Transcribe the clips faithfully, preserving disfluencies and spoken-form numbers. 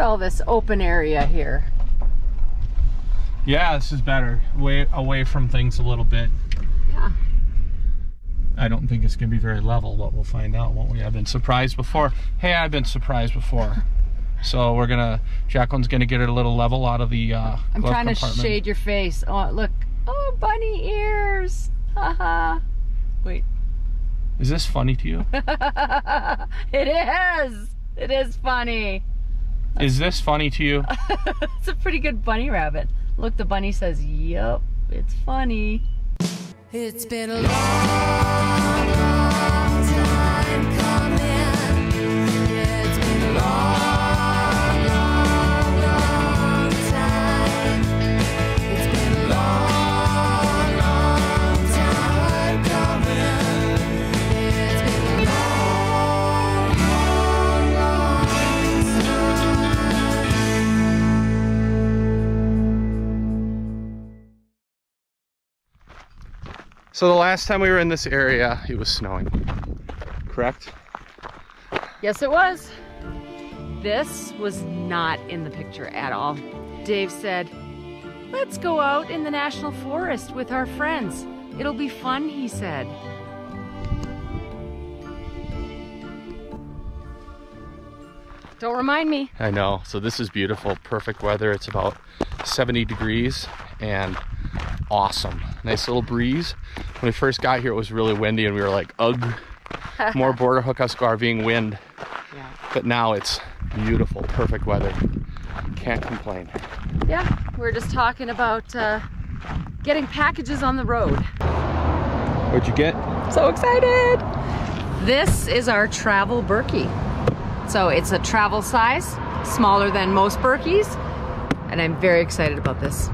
at all this open area here. Yeah, this is better. Way away from things a little bit. Yeah. I don't think it's going to be very level, but we'll find out, won't we? I've been surprised before. Hey, I've been surprised before. So we're going to, Jacqueline's going to get it a little level out of the uh, I'm glove trying compartment. To shade your face. Oh, look. Oh, bunny ears. Haha. Wait. Is this funny to you? It is. It is funny. Is this funny to you? It's a pretty good bunny rabbit. Look, the bunny says, yep, it's funny. It's been a long, long time coming. It's been a long, long, long time. It's been a long, long time coming. It's been a long, long, long time. So the last time we were in this area, it was snowing, correct? Yes, it was. This was not in the picture at all. Dave said, let's go out in the national forest with our friends. It'll be fun, he said. Don't remind me. I know. So this is beautiful, perfect weather. It's about seventy degrees and awesome. Nice little breeze. When we first got here, it was really windy and we were like, ugh, more Border Hookups go RVing wind. Yeah. But now it's beautiful, perfect weather. Can't complain. Yeah, we're just talking about uh, getting packages on the road. What'd you get? So excited. This is our travel Berkey. So it's a travel size, smaller than most Berkeys, and I'm very excited about this.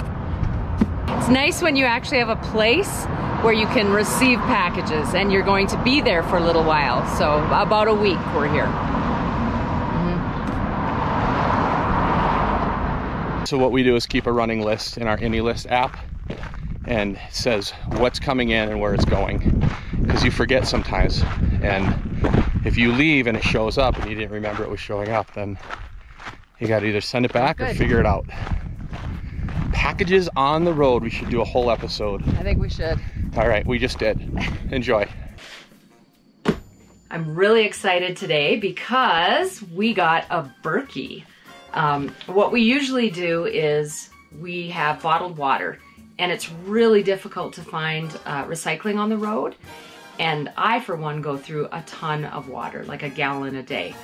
It's nice when you actually have a place where you can receive packages, and you're going to be there for a little while. So about a week we're here. Mm-hmm. So what we do is keep a running list in our AnyList app, and it says what's coming in and where it's going, because you forget sometimes. And if you leave and it shows up and you didn't remember it was showing up, then you got to either send it back or figure it out. Packages on the road. We should do a whole episode. I think we should. All right, we just did. Enjoy. I'm really excited today because we got a Berkey. Um, what we usually do is we have bottled water, and it's really difficult to find uh, recycling on the road. And I, for one, go through a ton of water, like a gallon a day.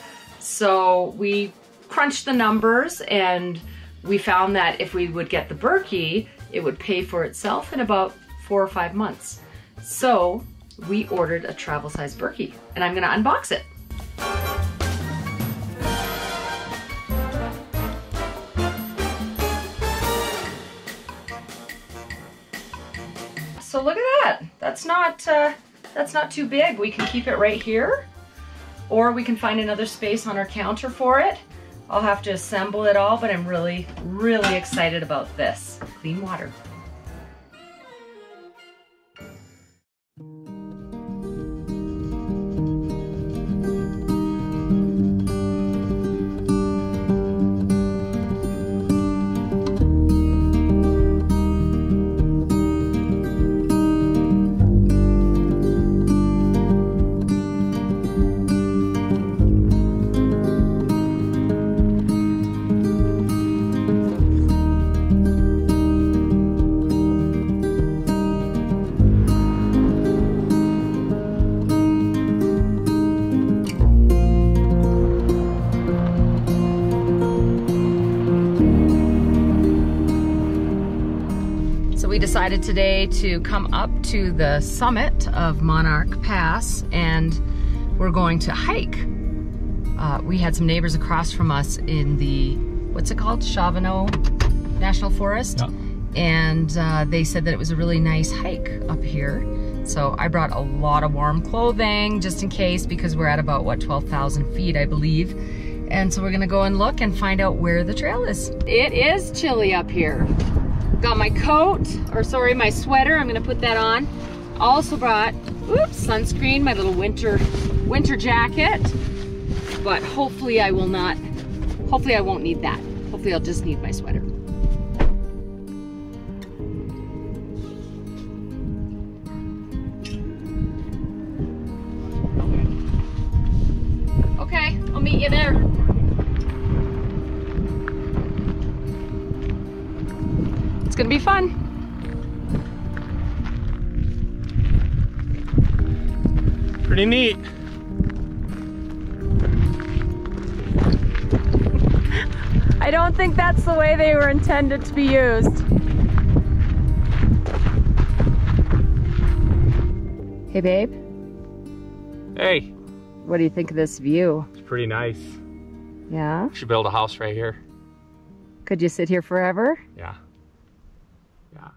So we crunched the numbers and we found that if we would get the Berkey, it would pay for itself in about four or five months. So we ordered a travel size Berkey, and I'm gonna unbox it. So look at that, that's not, uh, that's not too big. We can keep it right here, or we can find another space on our counter for it. I'll have to assemble it all, but I'm really, really excited about this. Clean water. Decided today to come up to the summit of Monarch Pass, and we're going to hike. Uh, we had some neighbors across from us in the, what's it called? Chavano National Forest. Yeah. And uh, they said that it was a really nice hike up here. So I brought a lot of warm clothing just in case, because we're at about, what, twelve thousand feet, I believe. And so we're gonna go and look and find out where the trail is. It is chilly up here. Got my coat, or sorry, my sweater. I'm gonna put that on. Also brought, oops, sunscreen, my little winter, winter jacket. But hopefully I will not Hopefully I won't need that. Hopefully I'll just need my sweater. Okay, I'll meet you there. It's gonna be fun. Pretty neat. I don't think that's the way they were intended to be used. Hey, babe. Hey. What do you think of this view? It's pretty nice. Yeah? We should build a house right here. Could you sit here forever? Yeah. Yeah.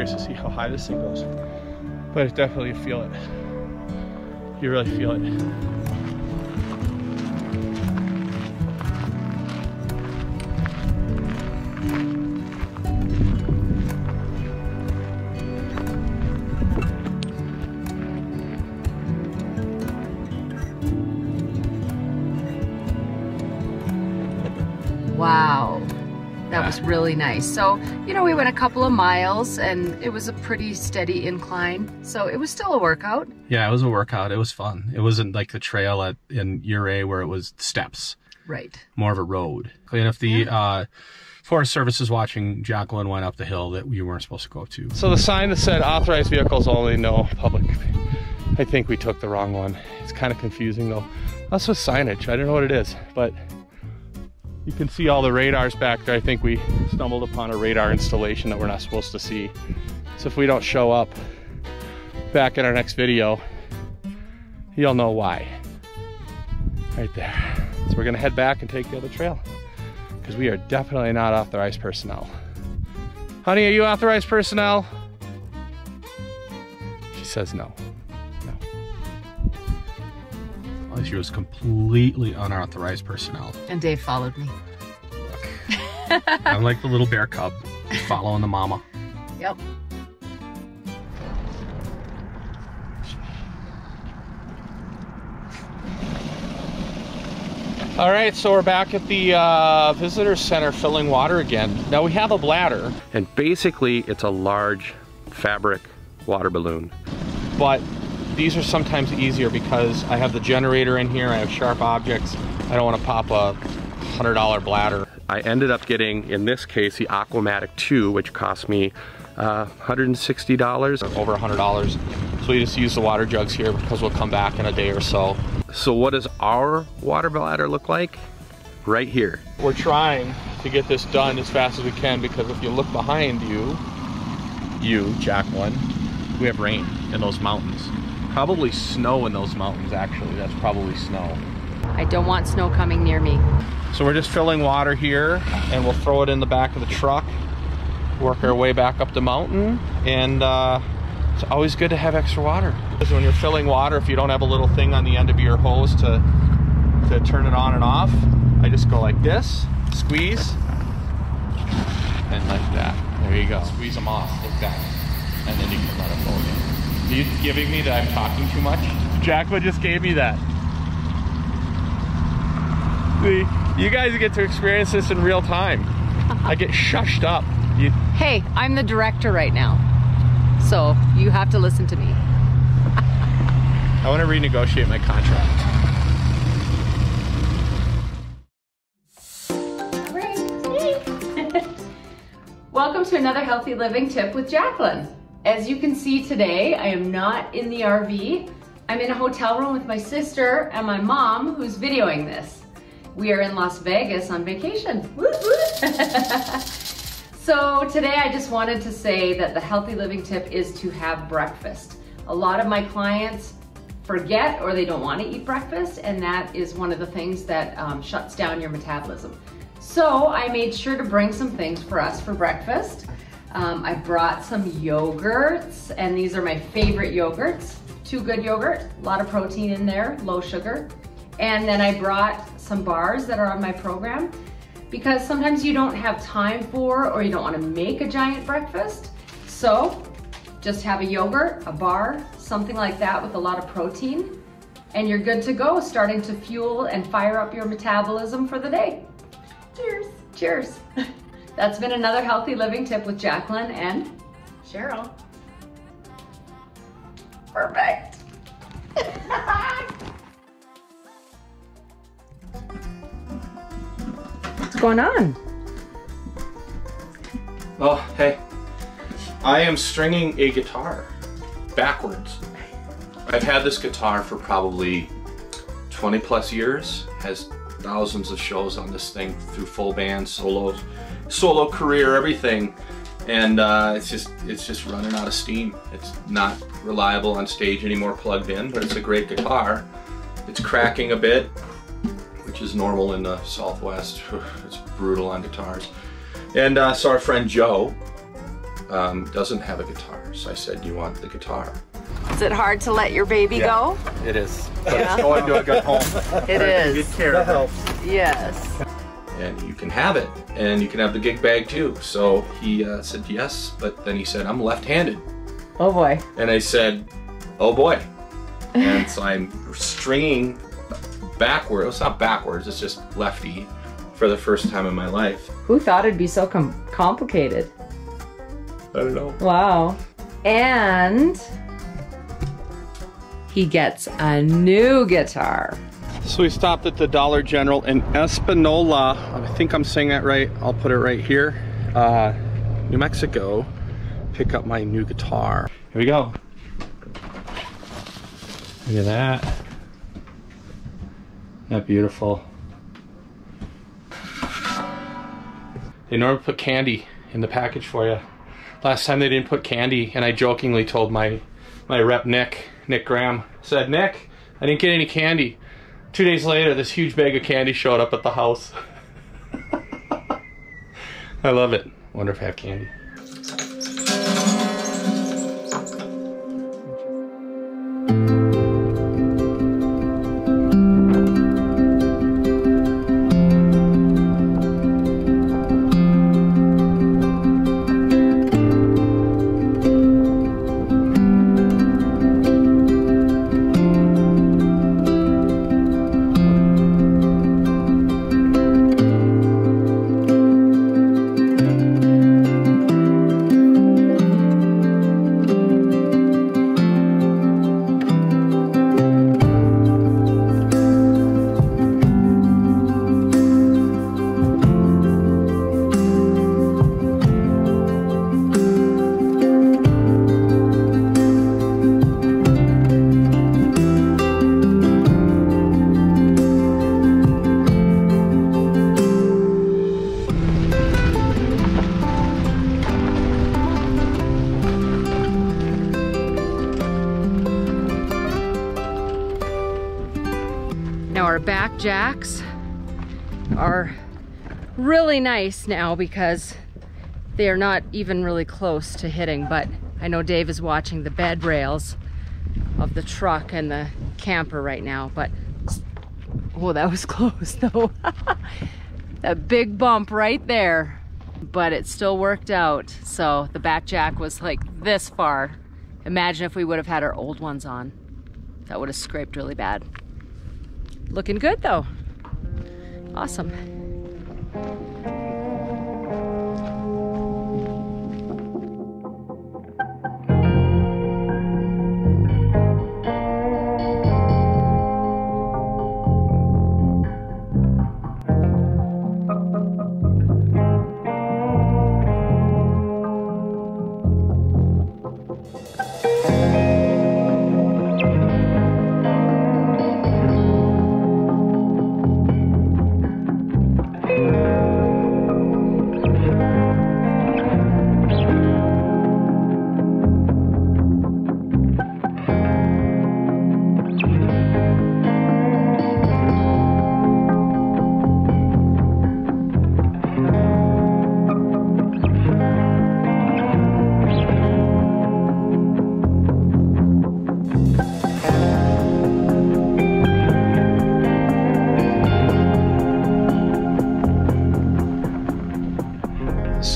To see how high this thing goes, but it definitely feel it. You really feel it. Really nice. So, you know, we went a couple of miles and it was a pretty steady incline. So it was still a workout. Yeah, it was a workout. It was fun. It wasn't like the trail at in Ouray where it was steps. Right. More of a road. And if the yeah. uh, Forest Service is watching, Jacqueline went up the hill that we weren't supposed to go up to. So the sign that said authorized vehicles only, no public. I think we took the wrong one. It's kind of confusing though. That's with signage. I don't know what it is, but you can see all the radars back there. I think we stumbled upon a radar installation that we're not supposed to see. So if we don't show up back in our next video, you'll know why. Right there. So we're gonna head back and take the other trail because we are definitely not authorized personnel. Honey, are you authorized personnel? She says no. No. She was completely unauthorized personnel. And Dave followed me. Look, I'm like the little bear cub following the mama. Yep. All right, so we're back at the uh, visitor center filling water again. Now we have a bladder. And basically it's a large fabric water balloon. But these are sometimes easier because I have the generator in here, I have sharp objects. I don't want to pop a one hundred dollar bladder. I ended up getting, in this case, the Aquamatic two, which cost me uh, one hundred sixty dollars. Over one hundred dollars. So we just use the water jugs here because we'll come back in a day or so. So what does our water bladder look like? Right here. We're trying to get this done as fast as we can because if you look behind you, you, Jacqueline, we have rain in those mountains. Probably snow in those mountains, actually. That's probably snow. I don't want snow coming near me. So we're just filling water here, and we'll throw it in the back of the truck, work our way back up the mountain, and uh, it's always good to have extra water. Because when you're filling water, if you don't have a little thing on the end of your hose to, to turn it on and off, I just go like this, squeeze, and like that. There you go. Squeeze them off, like that, and then you can let it go again. Are you giving me that I'm talking too much? Jacqueline just gave me that. See, you guys get to experience this in real time. I get shushed up. You... Hey, I'm the director right now, so you have to listen to me. I want to renegotiate my contract. Welcome to another Healthy Living Tip with Jacqueline. As you can see today, I am not in the R V. I'm in a hotel room with my sister and my mom, who's videoing this. We are in Las Vegas on vacation. Woo woo. So today I just wanted to say that the healthy living tip is to have breakfast. A lot of my clients forget or they don't want to eat breakfast, and that is one of the things that um, shuts down your metabolism. So I made sure to bring some things for us for breakfast. Um, I brought some yogurts, and these are my favorite yogurts. Two Good yogurt, a lot of protein in there, low sugar. And then I brought some bars that are on my program, because sometimes you don't have time for, or you don't want to make a giant breakfast. So just have a yogurt, a bar, something like that with a lot of protein, and you're good to go, starting to fuel and fire up your metabolism for the day. Cheers. Cheers. That's been another healthy living tip with Jacqueline and Cheryl. Perfect. What's going on? Oh, hey. I am stringing a guitar backwards. I've had this guitar for probably twenty plus years, has thousands of shows on this thing through full band, solos, solo career, everything. And uh, it's just it's just running out of steam. It's not reliable on stage anymore plugged in, but it's a great guitar. It's cracking a bit, which is normal in the Southwest. It's brutal on guitars. And uh, so our friend Joe um, doesn't have a guitar. So I said, do you want the guitar? Is it hard to let your baby yeah, go? It is. But yeah. It's going to a good home. It is. Good care. That helps. Yes. And you can have it, and you can have the gig bag too. So he uh, said yes, but then he said, I'm left-handed. Oh boy. And I said, oh boy. And so I'm stringing backwards, it's not backwards, it's just lefty for the first time in my life. Who thought it'd be so com complicated? I don't know. Wow. And he gets a new guitar. So we stopped at the Dollar General in Espanola, I think I'm saying that right, I'll put it right here, uh, New Mexico, pick up my new guitar. Here we go. Look at that. Isn't that beautiful? They normally put candy in the package for you. Last time they didn't put candy, and I jokingly told my, my rep Nick, Nick Graham, said, Nick, I didn't get any candy. Two days later, this huge bag of candy showed up at the house. I love it. Wonder if I have candy. Our back jacks are really nice now because they are not even really close to hitting, but I know Dave is watching the bed rails of the truck and the camper right now, but oh, that was close though. That big bump right there, but it still worked out. So the back jack was like this far. Imagine if we would have had our old ones on. That would have scraped really bad. Looking good though. Awesome.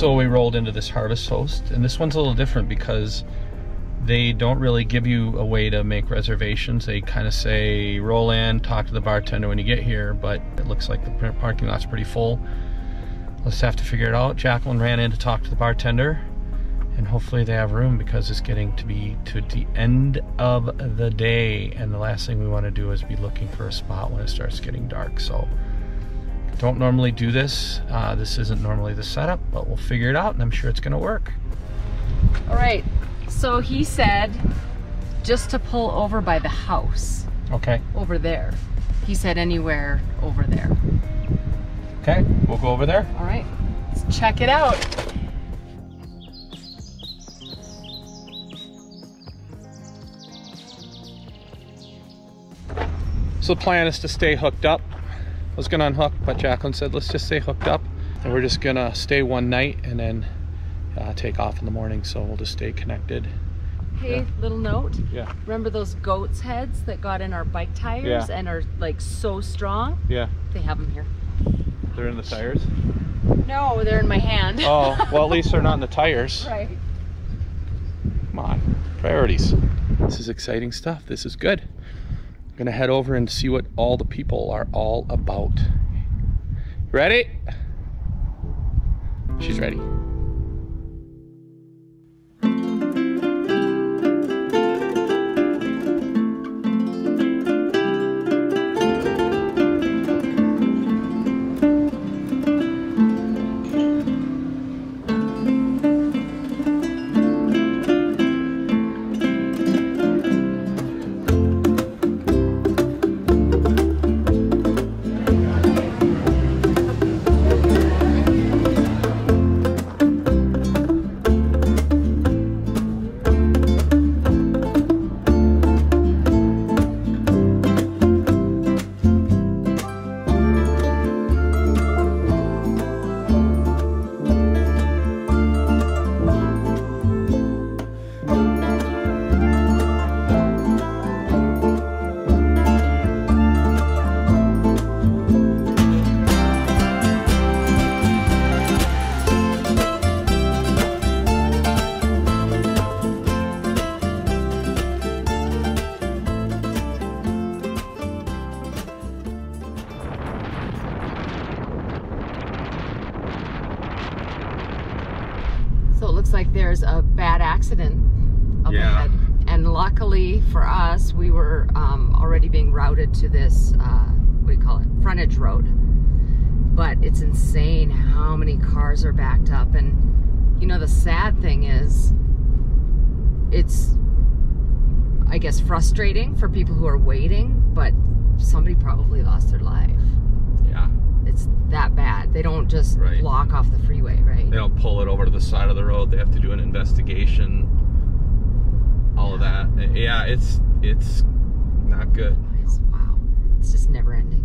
So we rolled into this Harvest Host, and this one's a little different because they don't really give you a way to make reservations. They kind of say, roll in, talk to the bartender when you get here, but it looks like the parking lot's pretty full. Let's have to figure it out. Jacqueline ran in to talk to the bartender, and hopefully they have room because it's getting to be to the end of the day, and the last thing we want to do is be looking for a spot when it starts getting dark. So don't normally do this. Uh, this isn't normally the setup, but we'll figure it out, and I'm sure it's gonna work. All right. So he said just to pull over by the house. Okay. Over there. He said anywhere over there. Okay, we'll go over there. All right, let's check it out. So the plan is to stay hooked up. I was gonna unhook, but Jacqueline said, let's just stay hooked up. And we're just gonna stay one night and then Uh, take off in the morning, so we'll just stay connected. Hey, yeah. Little note. Yeah. Remember those goat's heads that got in our bike tires yeah. and are like so strong? Yeah. They have them here. They're in the tires? No, they're in my hand. Oh, well, at least they're not in the tires. Right. Come on, priorities. This is exciting stuff. This is good. I'm gonna head over and see what all the people are all about. Ready? She's ready. A bad accident up yeah. ahead, and luckily for us, we were um, already being routed to this uh, what do you call it, frontage road. But it's insane how many cars are backed up, and you know the sad thing is, it's I guess frustrating for people who are waiting, but somebody probably lost their life. Yeah, it's that bad. They don't just right. block off the freeway, right? They don't pull it over to the side of the road. They have to do an investigation, all yeah. of that. And yeah, it's it's not good. It's, wow, it's just never ending.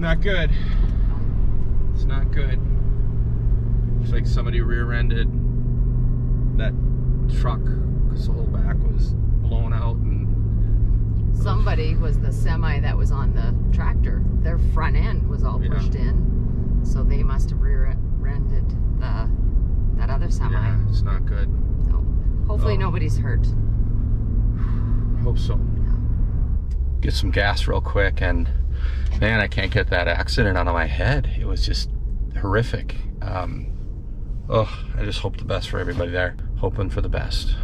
Not good. It's not good. It's like somebody rear-ended that truck because the whole back was blown out, and somebody was the semi that was on the tractor. Their front end was all pushed yeah. in, so they must have rear-ended the that other semi. Yeah, it's not good. No. Hopefully um, nobody's hurt. I hope so. Yeah. Get some gas real quick and. Man, I can't get that accident out of my head. It was just horrific. Um, oh, I just hope the best for everybody there. Hoping for the best.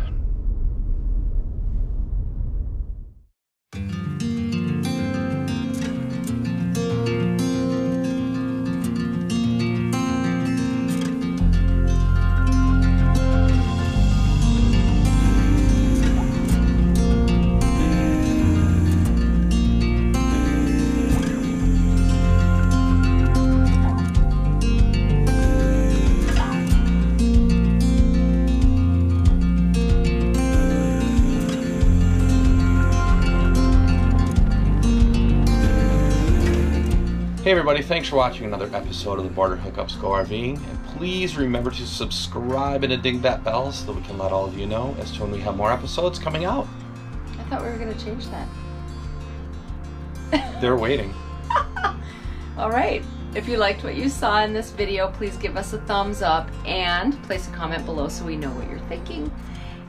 Hey everybody, thanks for watching another episode of the Border Hookups Go RVing, and please remember to subscribe and to ding that bell so that we can let all of you know as to when we have more episodes coming out. I thought we were going to change that. They're waiting. All right. If you liked what you saw in this video, please give us a thumbs up and place a comment below so we know what you're thinking.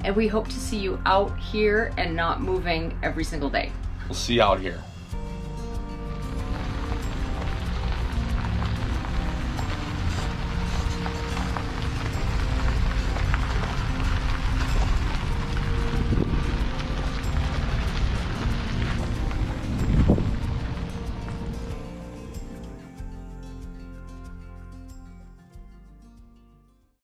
And we hope to see you out here and not moving every single day. We'll see you out here.